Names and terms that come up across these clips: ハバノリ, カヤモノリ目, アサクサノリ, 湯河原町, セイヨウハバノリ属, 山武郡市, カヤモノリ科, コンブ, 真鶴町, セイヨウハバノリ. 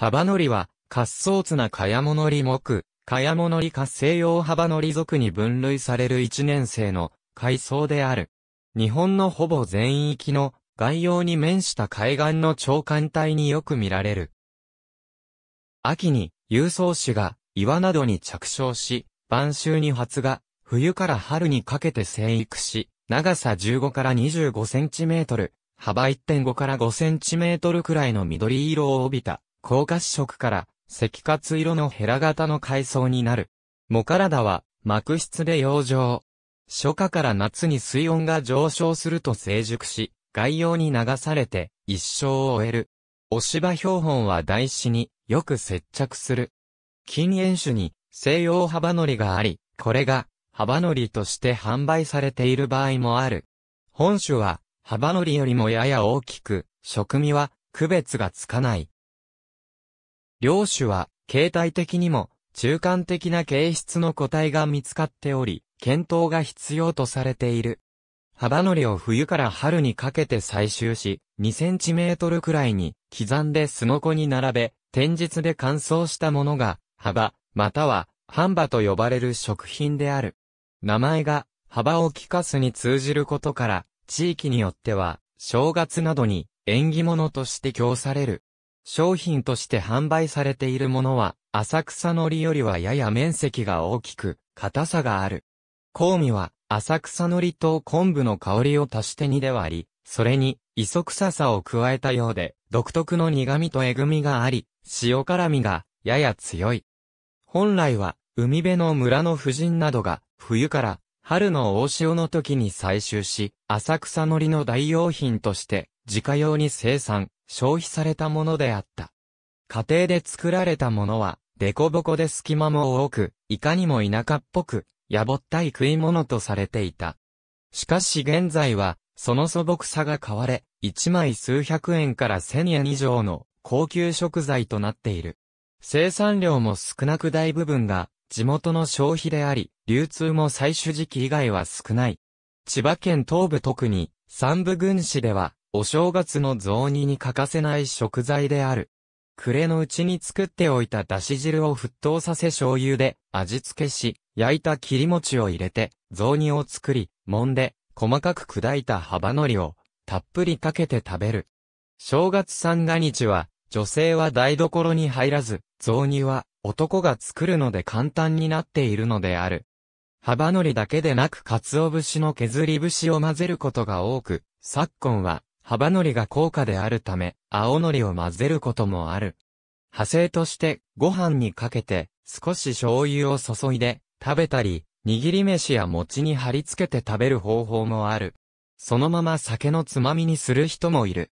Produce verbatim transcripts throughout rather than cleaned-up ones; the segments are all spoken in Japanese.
幅のりは、滑走綱萱ものり目、萱ものり科西洋幅のり属に分類される一年生の海藻である。日本のほぼ全域の外洋に面した海岸の潮間帯によく見られる。秋に遊走枝が岩などに着床し、晩秋に発芽、冬から春にかけて生育し、長さじゅうごからにじゅうごセンチメートル、幅 いってんごからごセンチメートルくらいの緑色を帯びた、高褐色から赤褐色のヘラ型の海藻になる。藻体は膜質で葉状。初夏から夏に水温が上昇すると成熟し、外洋に流されて一生を終える。押し葉標本は台紙によく接着する。近縁種に西洋幅のりがあり、これが幅のりとして販売されている場合もある。本種は幅のりよりもやや大きく、食味は区別がつかない。両種は、形態的にも、中間的な形質の個体が見つかっており、検討が必要とされている。幅のりを冬から春にかけて採集し、にセンチメートルくらいに刻んですのこに並べ、天日で乾燥したものが、幅、または、半葉と呼ばれる食品である。名前が、幅を利かすに通じることから、地域によっては、正月などに縁起物として供される。商品として販売されているものは、浅草のりよりはやや面積が大きく、硬さがある。香味は、浅草のりと昆布の香りを足してにで割り、それに、磯臭さを加えたようで、独特の苦味とえぐみがあり、塩辛みが、やや強い。本来は、海辺の村の婦人などが、冬から、春の大潮の時に採集し、浅草のりの代用品として、自家用に生産、消費されたものであった。家庭で作られたものは、凸凹で隙間も多く、いかにも田舎っぽく、やぼったい食い物とされていた。しかし現在は、その素朴さが買われ、一枚数百円から千円以上の高級食材となっている。生産量も少なく大部分が、地元の消費であり、流通も採取時期以外は少ない。千葉県東部特に、山武郡市では、お正月の雑煮に欠かせない食材である。暮れのうちに作っておいただし汁を沸騰させ醤油で味付けし、焼いた切り餅を入れて、雑煮を作り、揉んで、細かく砕いた幅のりを、たっぷりかけて食べる。正月三が日は、女性は台所に入らず、雑煮は男が作るので簡単になっているのである。幅のりだけでなく鰹節の削り節を混ぜることが多く、昨今は、幅のりが高価であるため、青のりを混ぜることもある。派生として、ご飯にかけて、少し醤油を注いで、食べたり、握り飯や餅に貼り付けて食べる方法もある。そのまま酒のつまみにする人もいる。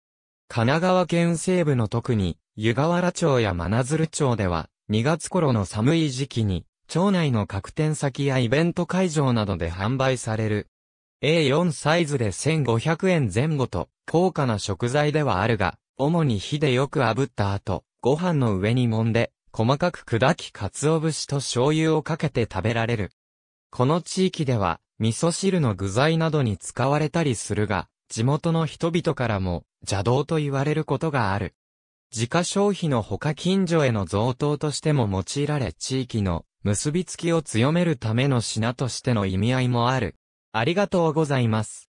神奈川県西部の特に、湯河原町や真鶴町では、にがつ頃の寒い時期に、町内の各店先やイベント会場などで販売される。エーよん サイズでせんごひゃくえんぜん後と高価な食材ではあるが、主に火でよく炙った後、ご飯の上に揉んで、細かく砕き鰹節と醤油をかけて食べられる。この地域では、味噌汁の具材などに使われたりするが、地元の人々からも邪道と言われることがある。自家消費のほか近所への贈答としても用いられ地域の結びつきを強めるための品としての意味合いもある。ありがとうございます。